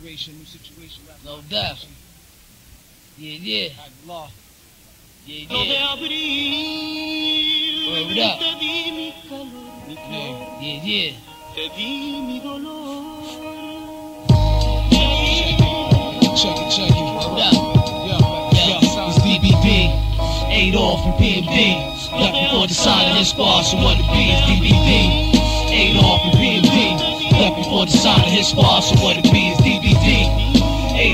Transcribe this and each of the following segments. New situation. No doubt. Yeah. Aguilar. Yeah. Word up. Yeah. Check it. Word up. Yeah. It's D.B.D. 8-Off from PMD. Left before deciding his spots and what it be. It's D.B.D. 8-Off from PMD. Left before deciding his spots, so what it be is D.B.D.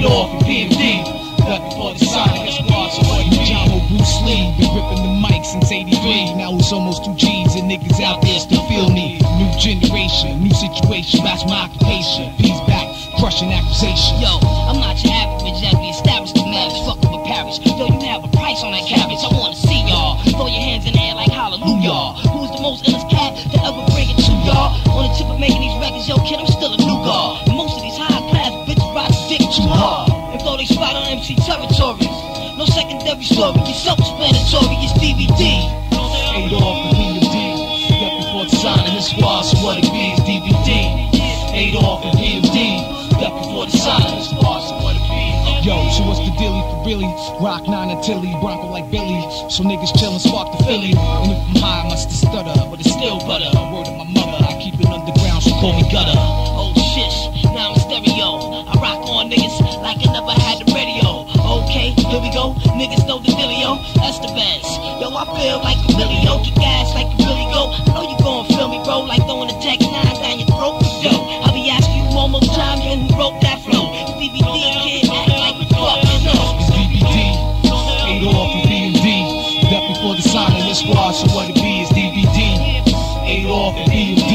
8-Off and PMD. Left before deciding his spots, so what it be. John Bruce Lee, been ripping the mic since 83. Now it's almost 2 G's and niggas out there still feel me. New generation, new situation, that's my occupation. Peace back, crushing accusation. Yo, I'm not your average at the establishment, now it's fucking with Paris. Yo, you have a price on that cabbage, I wanna see y'all. Throw your hands in the air like hallelujah. Who's the most illest cat to ever bring it to y'all? On the tip of making these records, yo kid, I'm still a new guard. And most of these high-class bitches ride the dick too hard. And throw they spot on MC territories. No secondary story, it's self-explanatory, it's D.B.D. 8-Off and PMD. Left before designing his squad, so what it be is D.B.D. 8-Off and PMD. Left before designing his squad, so what it be. Yo, so what's the dilly for really? Rock 9 and Tilly, Bronco like Billy. So niggas chillin', spark the Philly. And if I'm high, I must stutter, but it's still butter. Word of my mother, I keep it underground, so call me gutter. Oh shit, now I'm stereo. I rock on niggas like I never had the radio. Okay, here we go, niggas know the dealio. That's the best. Yo, I feel like a really yo, get gas like a really go. I know you gon' feel me, bro, like throwing a Tech 9 down your throat. Yo, I'll be asking you one more time, and who wrote that flow? D.B.D. kid, act like you fucking know. It's D.B.D. 8-Off from PMD. Left before deciding his squad, so what it be is D.B.D. 8-Off from PMD.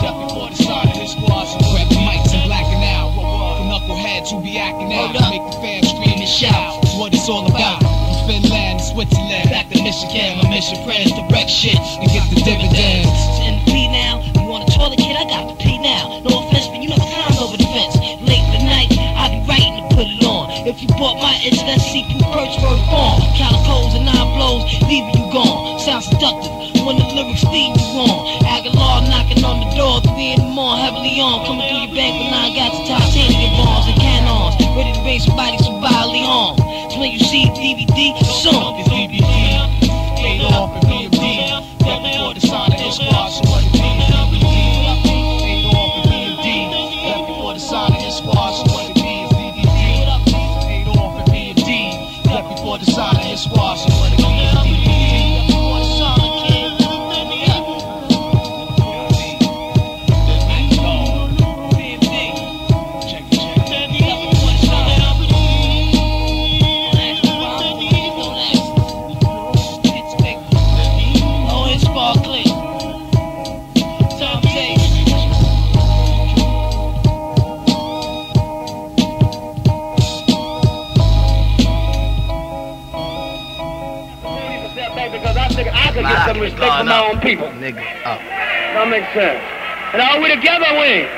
Left before deciding his squad, so grab the mics and blacking out. The knuckleheads who be acting out, make the fans scream and shout. It's what it's all about. From Finland to Switzerland, back to Michigan. My mission friends to wreck shit and get the dividends. It's in the pee now. You want a toilet, kid? I got the pee now. No offense, but you never climbed over the fence. Late the night, I be writing to put it on. If you bought my itch, let's see who perched for a form. Calicoes and 9 blows, leaving you gone. Sounds seductive when the lyrics leave you on. Aguilar knocking on the door, 3 in the morning, heavily on. Coming through your bank with 9 gats of titanium bombs and cannons. Ready to raise somebody so violently on. It's when you see D.B.D. song. It's D.B.D. 8-Off and PMD. Left before deciding his squad, so what it be is D.B.D. 8-Off and PMD. Left before deciding his squad, so what it be is D.B.D. 8-Off and PMD. Left before deciding his squad, so what it be is D.B.D. I get some respect from my own people. Nigga up. That makes sense. And all we together win.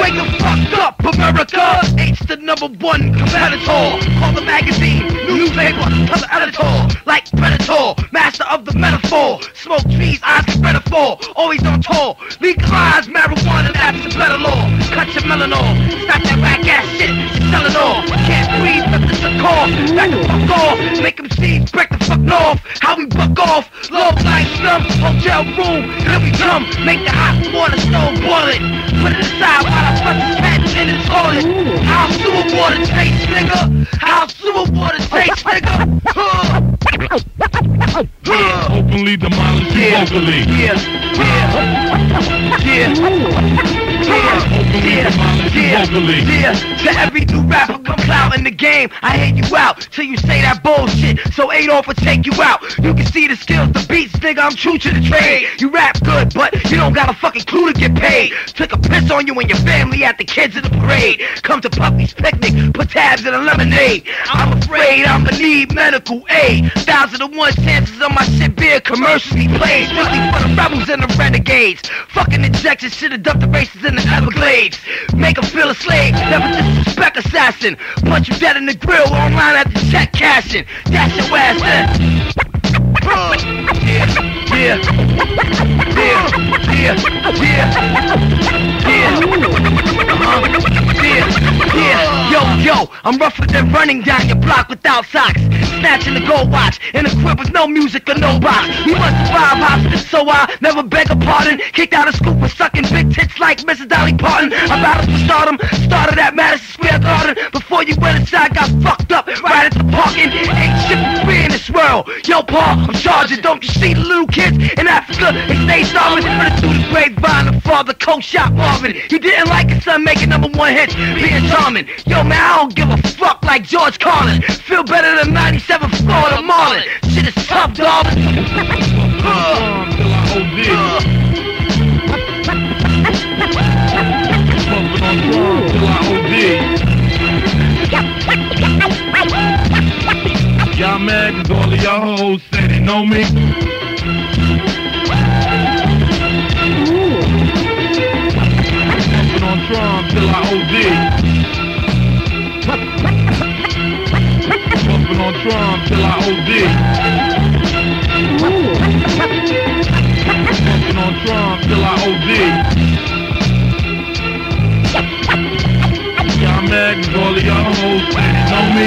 Wake the fuck up, America. H the #1 competitor. Call the magazine, newspaper, tell the editor. Like Predator, master of the metaphor. Smoke trees, eyes can better fall. Always on tour. Legalize marijuana, that's the better law. Cut your melanol. Stop that whack ass shit. You're selling all. Can't breathe, but this a cough. Back the fuck off. Make them see, break the fuck north. How we buck off. Low light slum, hotel room. Here we come. Make the hot water stone boil it. Put it aside while I fuck this cat in the toilet. I'll sewer water taste, nigga. I'll sewer water taste, nigga. Openly demolish you locally. To every new rapper come clout in the game, I hate you out till you say that bullshit. So 8-Off will take you out. You can see the skills, the beats, nigga. I'm true to the trade. You rap good, but you don't got a fucking clue to get paid. Took a piss on you and your family at the kids in the parade. Come to Puppy's picnic, put tabs in a lemonade. I'm afraid I'ma need medical aid. 1,000 to 1 chances on my shit beer commercially played. Strictly for the rebels and the renegades. Fucking injections, shit have dumped the races in the Everglades. Make them feel a slave, never disrespect assassin. Punch you dead in the grill, online at the check cashing. That's your ass in. Yo, I'm rougher than running down your block without socks, snatching the gold watch in a crib with no music or no box. We must survive obstacles, so I never beg a pardon. Kicked out of school for sucking big tits like Mrs. Dolly Parton. About us for stardom, started at Madison Square Garden. Before you went inside, got fucked up right at the parking. Ain't shit for free in this world. Yo, Pa, I'm charging. Don't you see the little kids in Africa? They stay starving. Running through the grapevine, the father co-shot Marvin. He didn't like his son making #1 hits, being charming. Yo, man, I don't give a fuck like George Carlin. Feel better than 97 Florida Marlin. Shit is tough, darling. Y'all mad cause all of y'all hoes say they know me. Bumpin' on Trump till I OD. Bumpin' on Trump till I OD. Bumpin' on Trump till I OD. Y'all mad cause all of y'all hoes say they know me.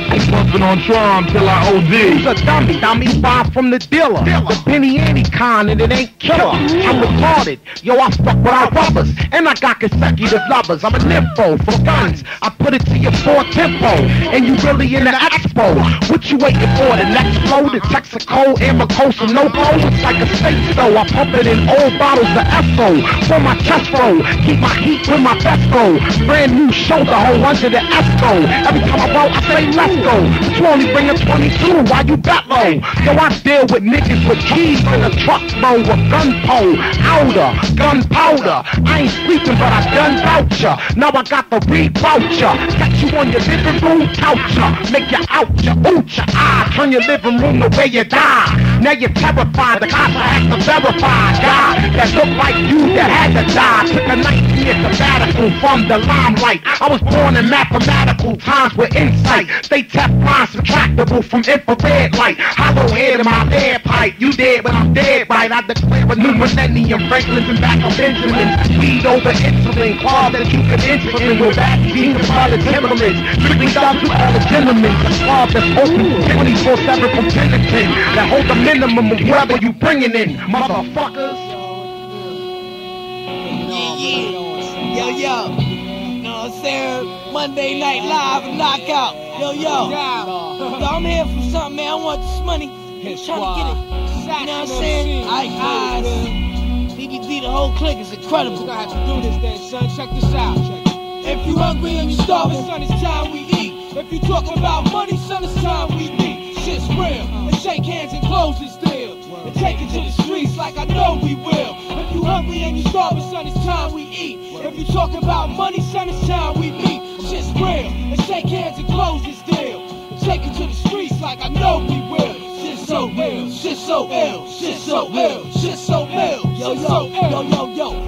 Bumpin' on Trump till I OD. He's a dummy, buy from the dealer. The penny con and it ain't killer. I'm retarded, yo, I fuck without rubbers, and I got consecutive lovers. I'm a nympho for guns, I put it to your 4 tempo, and you really in the expo. What you waiting for, the next flow, the Texaco, Amricosa, no go. It's like a state though, I pump it in old bottles of Esso, for my chest roll, keep my heat with my best go. Brand new shoulder hole under the Esco, every time I roll I say let's go, but you only bring a 22, why you bat low? Yo, I deal with niggas with keys in a truck roll with gunpowder. I ain't sleeping, but I done voucher. Now I got the re-voucher. Got you on your living room coucher. Make you out your oocha eye. Turn your living room the way you die. Now you're terrified. The cops have to verify. God that look like you that had to die. Took a 19-year sabbatical from the limelight. I was born in mathematical times with insight. They teflon subtractable from infrared light. Hollow head in my lead pipe. You dead, but I'm dead. Right, I declare a new millennium. Franklin's and back on Benjamin's. Weed over insulin, claws that you can insulin. We're back deep in all the temperance. Strictly down to all the gentlemen. The claw that's open 24/7 from Pennington. That hold the minimum of whatever you bringing in, motherfuckers. Yeah. Yo. No, sir. Monday Night Live knockout. Yo. So I'm here for something, man. I want this money. I'm trying to get it. You know what I'm saying? Ike Eyes, D.B.D., the whole clique is incredible. You're gonna have to do this then, son. Check this out. If you hungry and you starving, son, it's time we eat. If you talking about money, son, it's time we meet. Shit's real, and shake hands and close this deal, and take it to the streets like I know we will. If you hungry and you starving, son, it's time we eat. If you talking about money, son, it's time we meet. Shit's real, and shake hands and close this deal, and take it to the streets like I know we will. So real, shit so ill, shit so ill, shit so ill, yo.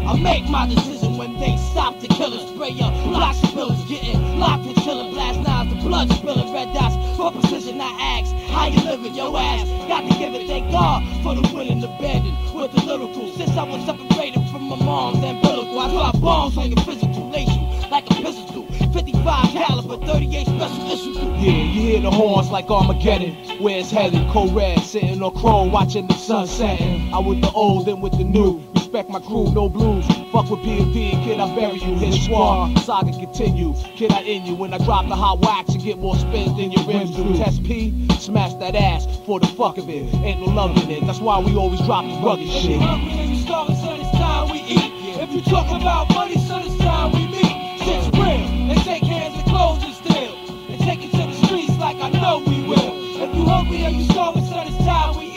I make my decision when they stop the killers, spray up, lots of killers getting locked and chilling, blast knives, the blood spilling, red dots for precision. I ask, how you living, yo ass? Got to give it, thank God for the willing abandon with the lyrical. Since I was separated from my mom's umbilical, I drop bombs on your physical nation like a pistol. 55 caliber, 38 special issues. Yeah, you hear the horns like Armageddon. Where's Helen? Co-red, sitting on chrome, watching the sun setting. I with the old and with the new. Respect my crew, no blues. Fuck with PMD, kid, I bury you. Hit squad, saga continue. Kid, I in you. When I drop the hot wax, you get more spins than your rims do. Test P, smash that ass for the fuck of it. Ain't no love in it, that's why we always drop the rugged shit. If you hungry and you starving, son, it's time we eat. If you talk about money, son, it's time we meet. Shit's real, and shake hands and close this deal, and take it to the streets like I know we will. If you hungry and you starving, son, it's time we eat.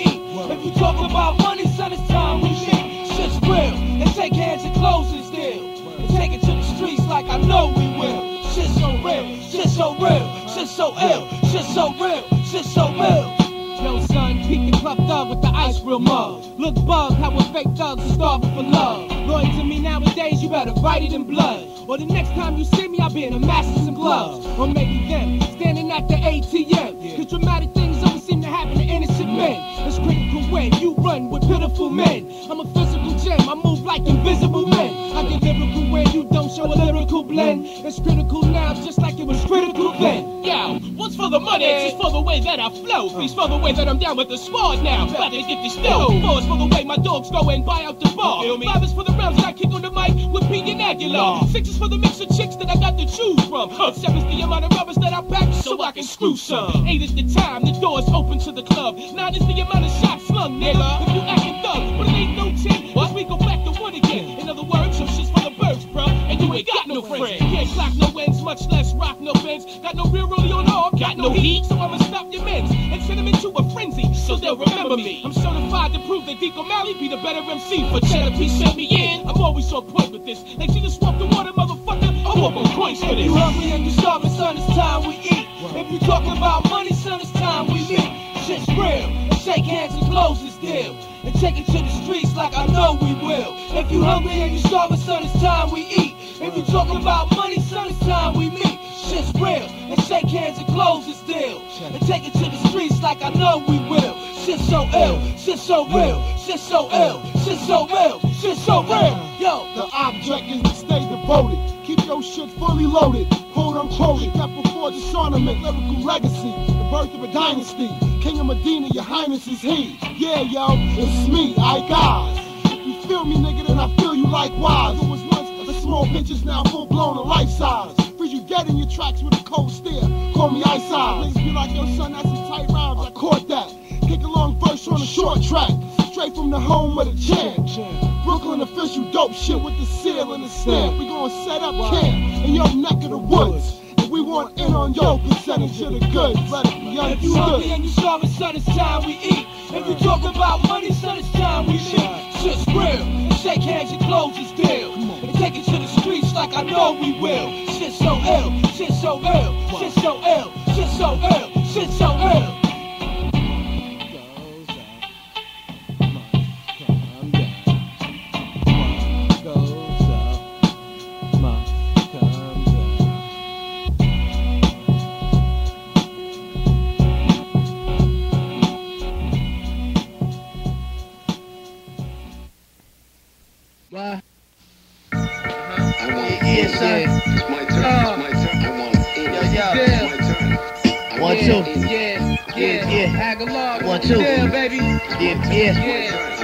If you talk about money, son, it's time we meet. Shit's real, and shake hands and close this deal, and take it to the streets like I know we will. Shit's so real, shit's so real, shit's so ill, shit's so real, shit's so real. Yo, son. Beat the club thug with the ice real mug. Look bugged how a fake thugs are starving for love. Loyal to me nowadays, you better fight it in blood. Or the next time you see me, I'll be in a mask and some gloves. Or maybe them, standing at the ATM. Cause dramatic things only seem to happen to innocent men. It's critical when you run with pitiful men. I'm a physical gem, I move like invisible men. I get lyrical when you don't show a lyrical blend. It's critical now, just like it was critical then. Yeah, what's for the money? It's for the way that I flow. It's for the way that I'm down with the squad now. About to get this dough. Four is for the way my dogs go and buy out the bar. 5 is for the rounds that I kick on the mic with P and Aguilar. 6 is for the mix of chicks that I got to choose from. 7's the amount of rubbers that I pack so I can screw some. 8 is the time the door's open to the club. 9 is the amount of shots slung, nigga. If you actin' thug, but it ain't no 10, cause we go back to 1 again. In other words, some shit's for the birds, bruh. And you ain't got no friends. Can't clock no ends, much less rock no fence. Got no real rollie on all, got no heat. So I'ma stop your men's and send them into a frenzy so they'll remember me. I'm certified to prove that Deke O'Mally be the better MC. For Cheddar P sent me in, I'm always on point with this. Like she just swapped the water, motherfucker, I want more points for this. If you hungry and you starving, son, it's time we eat. If you talking about money, son, it's time we meet. Shit's real, and shake hands and close this deal. And take it to the streets like I know we will. If you hungry and you starving, son, it's time we eat. If you talking about money, son, it's time we meet. Shit's real, and shake hands and close this deal. And take it to the streets like I know we will. Shit's so ill, shit's so real, shit's so ill, shit's so real, shit's so real. Yo, the object is to stay devoted. Keep your shit fully loaded, quote unquote. Step before disarmament, lyrical legacy, the birth of a dynasty. King of Medina, your highness is he. Yeah, yo, it's me, Ike Eyes. You feel me, nigga, then I feel you likewise. It was once a small bitches, now full blown and life size. Freeze you dead in your tracks with a cold stare. Call me Ice Eyes. Niggas be like, yo, son, that's some tight rhymes. I caught that. Kick along first on a short track, straight from the home of the jam. Brooklyn official dope shit with the seal and the stamp. We gon' set up camp in your neck of the woods. And we want in on your percentage of the goods. Let it be understood. If you hungry and you starving, son, it's time we eat. If you talking about money, son, it's time we eat. Shit's real, and shake hands and close this deal. And take it to the streets like I know we will. Shit's so ill, shit's so ill, shit's so ill, shit's so ill, shit's so ill. Yeah,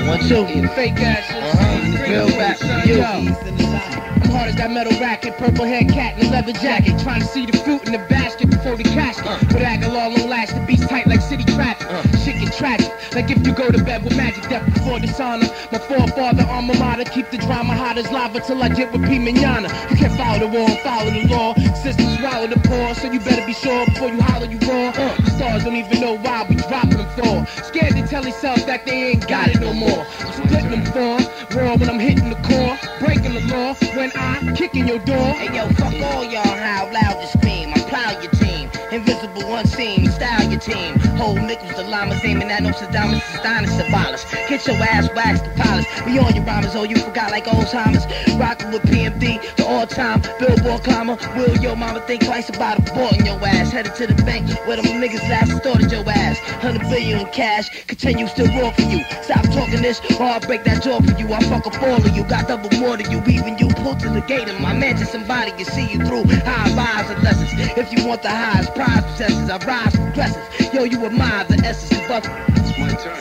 1, 2. Fake ashes. Real back for you. I'm hard as that metal racket, purple hair cat in a leather jacket. Trying to see the fruit in the basket before the casket. But Aguilar won't last, the beat's tight like city traffic. Shit get tragic, like if you go to bed with magic death before dishonor. My forefather, alma mater, keep the drama hot as lava till I get with P. Manana. You can't follow the war and follow the law. Sisters swallow the paw, so you better be sure before you holler you roar. The stars don't even know why we dropping them for. Scared to tell themselves that they ain't got it no more. I'm splitting them for raw when I'm hitting the core. Breaking the law when I'm kicking your door. Hey yo, fuck all y'all, how loud you scream. I plow your team, invisible unseen, style your team. Whole niggas, the llamas aiming at no Saddam, it's astonished to abolish. Get your ass waxed and polished. We on your rhymes, oh you forgot like Alzheimer's. Rockin' with PMD, the all-time Billboard climber. Will your mama think twice about aborting your ass? Headed to the bank where them niggas last started your ass. 100 billion in cash, continues to roar for you. Stop talking this, or I'll break that jaw for you. I'll fuck up all of you, got double more than you. Even you pull to the gate of my mansion, somebody can see you through. High vibes and lessons, if you want the highest prize possessions, I rise from dresses. Yo, you admire the essence of us. It's my turn.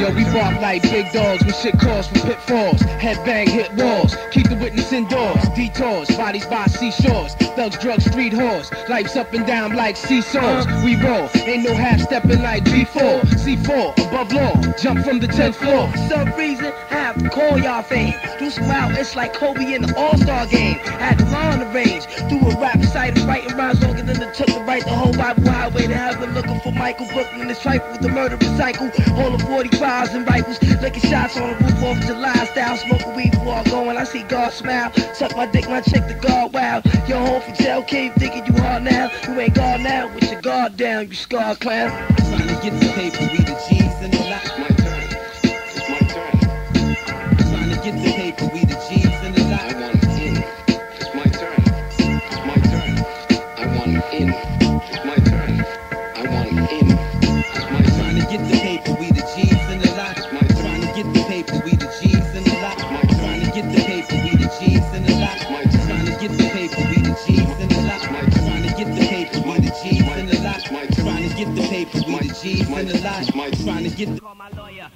Yo, we rock like big dogs when shit calls for pitfalls. Headbang hit walls, keep the witness indoors. Detours, bodies by seashores. Thugs, drugs, street whores. Life's up and down like seesaws. We roll, ain't no half stepping like G4. C4, above law, jump from the 10th floor. For some reason, I have to call y'all fame. Do some out, it's like Kobe in the All Star Game. Had to line the range, do a rap site and writing rhymes longer than it took to write the whole Bible highway to heaven. Looking for Michael, Brooklyn is trifle with the murderous cycle. All of 45s and rifles, licking shots on the roof off July style. Smoking weed before I go and I see God smile. Suck my dick, my chick, the guard wow. You're home from jail, cave thinking you hard now. You ain't guard now, with your guard down, you scar clown. Time to get the paper, we the G's and the lot. It's my turn, it's my turn. Time to get the paper, we the G's and the lot. I want it in, it's my turn, it's my turn. I want it in, it's my turn. I want it in, it's my turn. Time to get the paper, we the G's and the lot. It's my turn to get the paper, we the G's and the lot. My turn to get the paper, we the G's and the lot. My turn to get the paper, we the G's and the lot. My turn to get the paper, we the G's and the lot. My turn to get the paper, we the G's and the lot. My turn to get the.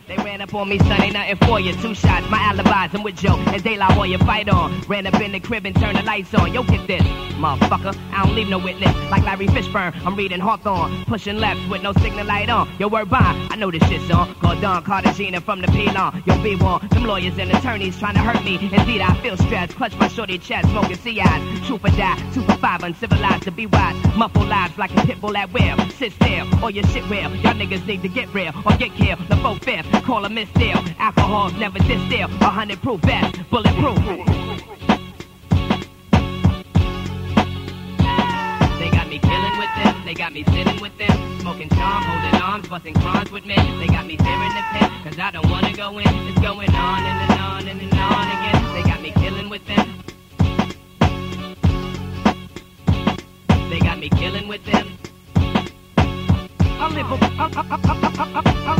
They ran up on me, son, ain't nothing for you. Two shots, my alibis, I'm with Joe and De La Hoya, fight on. Ran up in the crib and turned the lights on. Yo, get this, motherfucker, I don't leave no witness. Like Larry Fishburne, I'm reading Hawthorne. Pushing left with no signal light on. Yo, word by, I know this shit's on. Called Don Cartagena from the P-Lan. Yo, B1, them lawyers and attorneys trying to hurt me. Indeed, I feel stressed, clutch my shorty chest, smoking CIs. 2 for die, 2 for 5, uncivilized to be wise. Muffle lives like a pit bull at will. Sit still, or your shit real. Y'all niggas need to get real, or get killed. The 4-5, call a miss deal. Alcohol's never distill. 100 proof vest, bulletproof. They got me killing with them. They got me sitting with them. Smoking charm, holding arms, busting crimes with men. They got me staring the pit, cause I don't wanna go in. It's going on and on and on again. They got me killing with them. They got me killing with them. I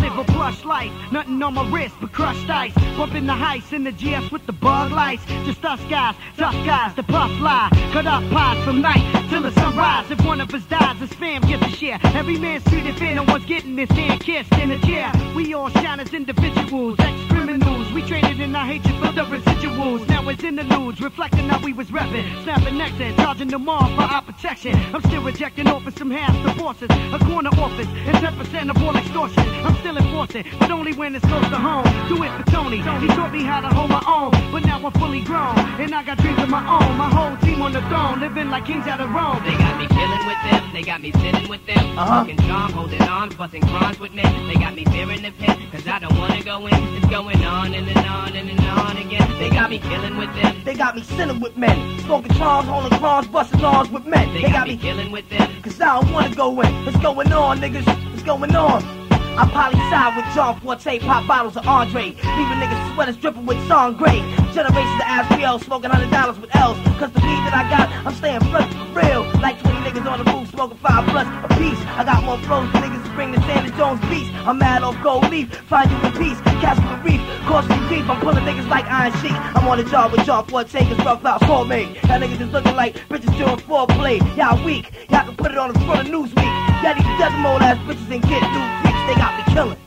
live a plush life, nothing on my wrist but crushed ice. Bumping the heist in the GS with the bug lights. Just us guys, tough guys, the puff lie. Cut up pies from night till the sunrise. If one of us dies, his fam gets a share. Every man's treated fair, no one's getting his hand kissed in a chair. We all shine as individuals, ex-criminals. We traded in our hatred for the residuals. Now it's in the nudes, reflecting how we was repping. Snapping necks and charging them all for our protection. I'm still rejecting offers from half the forces. A corner office and 10% of all extortion. I'm still enforcing, but only when it's close to home. Do it for Tony, he taught me how to hold my own. But now I'm fully grown, and I got dreams of my own. My whole team on the throne, living like kings out of Rome. They got me killing with them, they got me sitting with them. Smoking charm, holding arms, busting crimes with men. They got me fearing the pit, cause I don't wanna go in. It's going on and on and on again. They got me killing with them, they got me sitting with men. Smoking charms, holding crimes, busting arms with men. They got me killing with them, cause I don't wanna go in. It's going on, niggas. What's going on? I poly side with John Forte, pop bottles of Andre. Leaving niggas sweaters dripping with song grade. Generations of Aspio, smoking $100 with L's. Cause the weed that I got, I'm staying fresh for real. Like 20 niggas on the roof, smoking 5 blunts a piece. I got more flows than niggas bring the Sanders Jones beats. I'm mad off gold leaf, find you in peace. Cast with a reef, costly beef. I'm pulling niggas like Iron Sheik. I'm on the job with John Forte, cause rough out homemade. Y'all niggas is looking like bitches doing foreplay. Y'all weak, y'all can put it on the front of Newsweek. Y'all need to dozen old ass bitches and get new freaks, they got me killin'.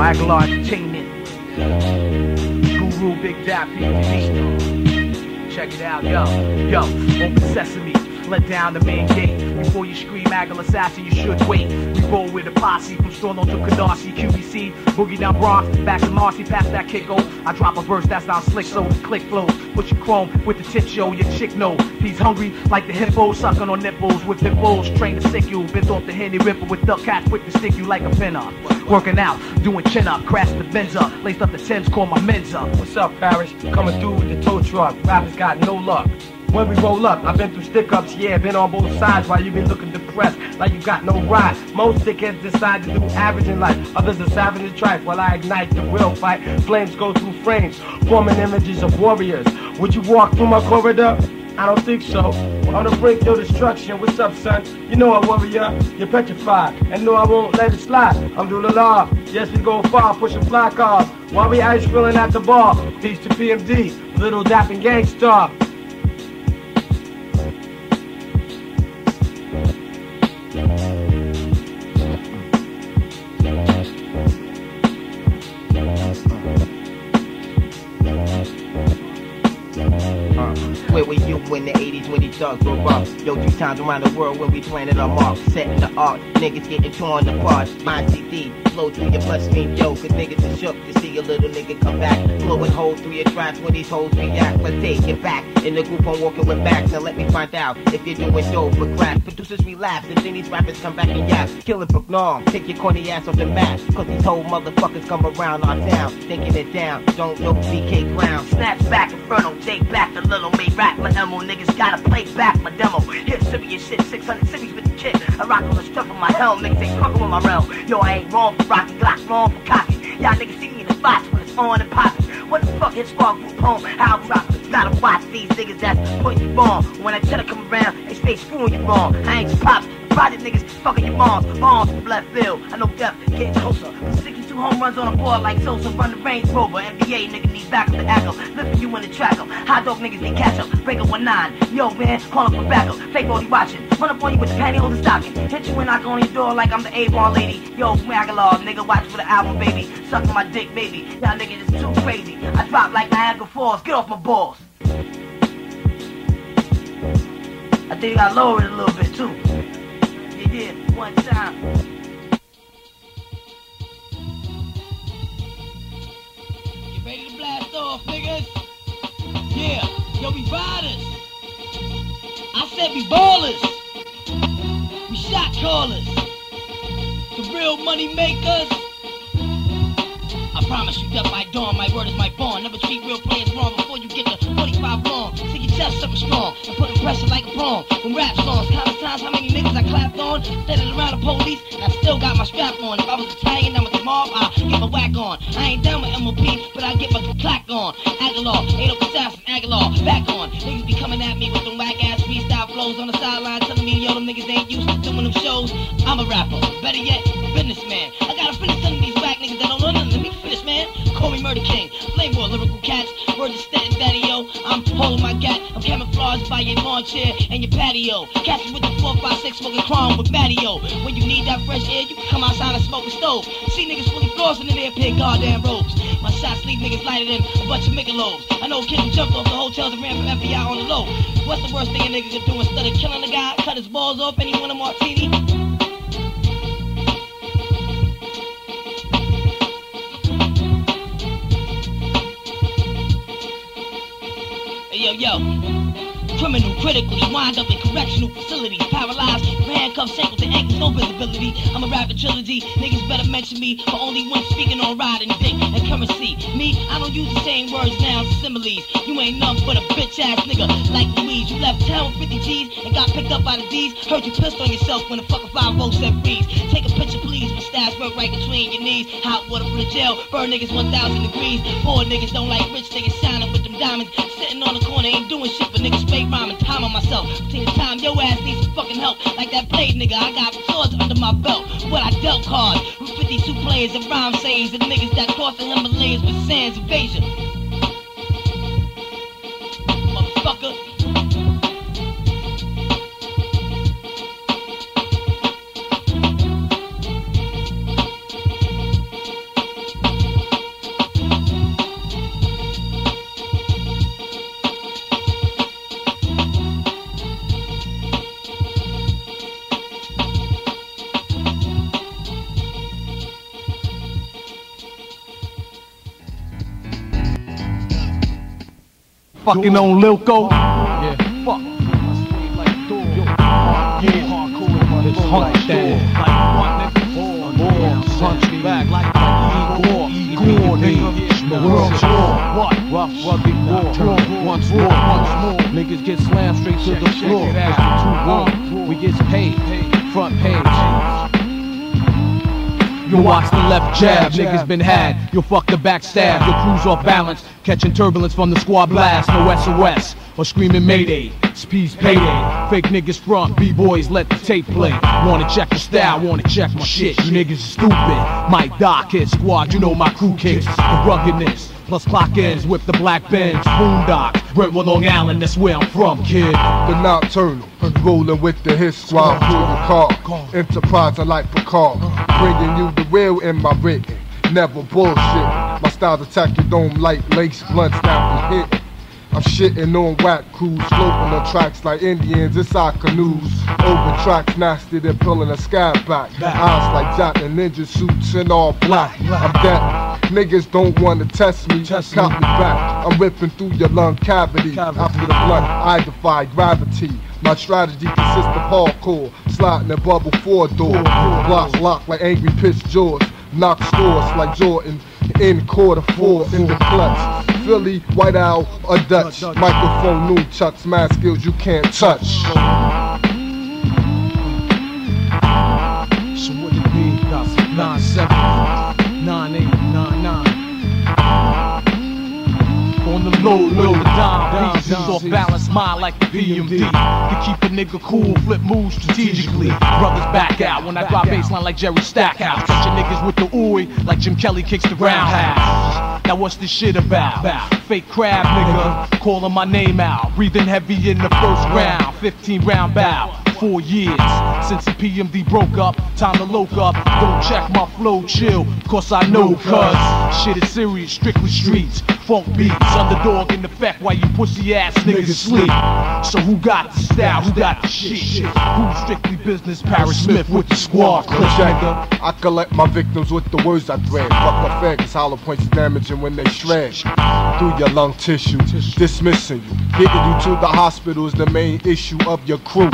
Aguilar Entertainment, Guru Big Dap, PMD. Check it out, yo, open sesame, let down the main gate. Before you scream Aguilar assassin, you should wait. We roll with a posse, from Stormont to Canarsie, QBC, boogie down Bronx, back to Marcy, past that kick-o. I drop a verse that's not slick, so the click flows. Put your chrome with the tit show, your chick know. He's hungry like the hippo, sucking on nipples with nipples, trained to sick you. Bent off the Henny Ripper with duck cats, quick to stick you like a fender. Working out, doing chin-up, crashing the Benz up, laced up the Tens, call my men's up. What's up, Parrish? Coming through with the tow truck, rappers got no luck. when we roll up. I've been through stick-ups, yeah, been on both sides while you've been looking depressed, like you got no ride. Most dickheads decide to do average in life, others are savage and trife, while I ignite the real fight. Flames go through frames, forming images of warriors. Would you walk through my corridor? I don't think so. On the brink of destruction, what's up, son? You know I warrior, you're petrified. And no, I won't let it slide. I'm Aguilar. Yes, we go far, pushing fly cars. While we ice grilling at the bar. Peace to PMD, little dapping gangstar. Where were you in the 80s when these thugs were rough? Yo, 2 times around the world when we planted our mark. Setting the art, niggas getting torn apart. My CD, flow through your bloodstream, yo. Cause niggas is shook to see a little nigga come back. Blowing holes through your tracks when these hoes react. But take it back, in the group I'm walking with backs. Now let me find out if you're doing dope for crack. Producers relapse and then these rappers come back and yap. Killing Brooklyn, take your corny ass off the map. Cause these whole motherfuckers come around our town. Thinking it down, don't know BK Crown. Snap back, Inferno, take back the little me. Rap my demo, niggas gotta play back my demo. Hit serious shit, 600 cities with the kid. I rock on the stuff of my helm, niggas ain't fucking with my realm. Yo, I ain't wrong for rocking, Glock wrong for cocking. Y'all niggas see me in the spots when it's on and popping. What the fuck is squad group home? How I rock? Gotta watch these niggas that's putting you wrong. When I tell her come around, they stay screwing you wrong. I ain't pops, project niggas fucking your moms. Bombs from left field, I know death getting closer. 62 home runs on the board like Sosa, run the Range Rover. NBA nigga need back up the echo, lifting you in the track up. Hot dog niggas need catch up, break up 1-9. Yo man, call up for backup, fake all you watching. Run up on you with the pantyhose and stocking. Hit you and knock on your door like I'm the A-Ball lady. Yo, Aguilar, nigga watch for the album, baby. Sucking my dick, baby, y'all niggas is too crazy. I drop like Niagara Falls, get off my balls. I think I lowered it a little bit too. Yeah, one time. You ready to blast off, niggas? Yeah, yo, we riders. I said we ballers. We shot callers. The real money makers. I promise you death by dawn, my word is my bond. Never treat real players wrong before you get the 45 long. Take your chest something strong and put pressure like a bomb. When rap songs, countless times how many niggas I clapped on. Standing around the police and I still got my strap on. If I was Italian, I'm with the mob, I get my whack on. I ain't down with MLP, but I get my plaque on. Aguilar, ain't no assassin, Aguilar, back on. Niggas be coming at me with them whack ass freestyle flows on the sideline, telling me yo, them niggas ain't used to doing them shows. I'm a rapper, better yet, businessman. I gotta finish some of these whack niggas that don't know nothing. Let me finish, man. Call me Murder King, blame more lyrical cats. Word is steady, daddy, yo. I'm holding my gat. I'm camouflaged by your lawn chair and your patio. Catch me with the 456 smoking Crown with Mattio. When you need that fresh air, you can come outside and smoke a stove. See niggas fully flossing in their pig goddamn robes. My shots leave niggas lighter than a bunch of michelobes. I know kids who jumped off the hotels and ran from FBI on the low. What's the worst thing a nigga could do instead of killing a guy? Cut his balls off and he want a martini. Hey, yo. Criminal, critically, wind up in correctional facilities. Paralyzed, handcuffs, shackles, and ankles, no visibility. I'm a rapper trilogy, niggas better mention me. But only one speaking on riding dick and currency. Me, I don't use the same words, nouns, similes. You ain't nothing but a bitch-ass nigga like Louise. You left town with 50 G's and got picked up by the D's. Heard you pissed on yourself when the fucking 5-0 said freeze. Take a picture, please, with stash work right between your knees. Hot water for the jail, burn niggas 1,000 degrees. Poor niggas don't like rich niggas shining with them diamonds. Sitting on the corner, ain't doing shit, but niggas fake. I'm timing myself. Till the time your ass needs some fucking help. Like that blade, nigga, I got swords under my belt. What I dealt cards with 52 players and rhyme sayings and niggas that cross the Himalayas with sands invasion. Motherfucker. Fucking on Lil Go. Yeah. Fuck. Yeah. It's hunt down. Punch me back like Igor. Igor, nigga. the world's war. What? Rough, rugged war. Once more, once more. Niggas get slammed straight to the floor. It's too warm. We get paid. Front page. You'll watch the left jab, niggas been had. You'll fuck the backstab, you'll cruise off balance. Catching turbulence from the squad blast. No SOS, or screaming mayday. Speed's payday, fake niggas front. B-boys let the tape play. Wanna check your style, wanna check my shit. You niggas is stupid, my doc hit squad. You know my crew kicks, the ruggedness. Plus clock ends, whip the black bends. Boondocks, Brentwood, Long Island, that's where I'm from, kid. The nocturnal, rolling with the hit squad. Through the car, enterprise I like Picard. Bringing you the real in my written, never bullshit. My style attack your dome like lace blunts that we hit. I'm shitting on whack crews, floating on tracks like Indians inside canoes. Over tracks, nasty, they're pulling a sky back. Eyes like Jot and ninja suits in all black. I'm that. Niggas don't wanna test me, cop me back. I'm ripping through your lung cavity. After the blunt, I defy gravity. My strategy consists of hardcore, sliding a bubble 4-door. Block, lock like angry pitch jaws. Knock scores like Jordan in quarter four in the clutch. Philly, White Owl, or Dutch. Microphone, nunchucks, mad skills you can't touch. So what it be? 9-7, 9-8. On the low, low, the dime pieces off balance, mine like the PMD. To keep a nigga cool, flip moves strategically. Brothers back out when I drop baseline like Jerry Stackhouse. Touching niggas with the ooey like Jim Kelly kicks the roundhouse. Now what's this shit about? Fake crab nigga, calling my name out. Breathing heavy in the first round, 15 round bout. 4 years since the PMD broke up, time to loke up. Don't check my flow, chill, cause I know cuz shit is serious, strictly streets. Funk beats, underdog in effect while you pussy ass niggas sleep. So who got the style, who got the shit? Who's strictly business, Paris Smith with the squad. I collect my victims with the words I thread. Fuck my faggots, hollow points damaging when they shred. Through your lung tissue, dismissing you. Getting you to the hospital is the main issue of your crew. It's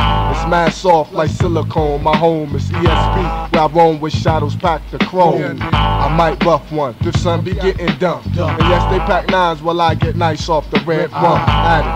mad soft like silicone, my home is ESP. Where I roam with shadows packed to chrome. I might rough one, the sun be getting dumb. And yes, they pack nines while I get nice off the red rum. At it,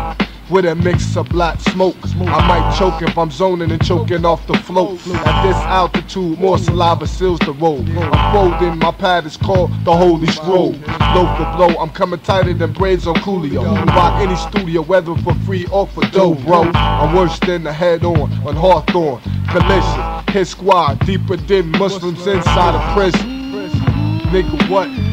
with a mix of black smoke. I might choke if I'm zoning and choking off the float. At this altitude, more saliva seals the road. I'm folding, my pad is called the Holy Scroll. Blow for blow, I'm coming tighter than braids on Coolio. Rock any studio, whether for free or for dough, bro. I'm worse than the head-on on Hawthorne. Collision, his squad, deeper than Muslims inside a prison. Nigga, what?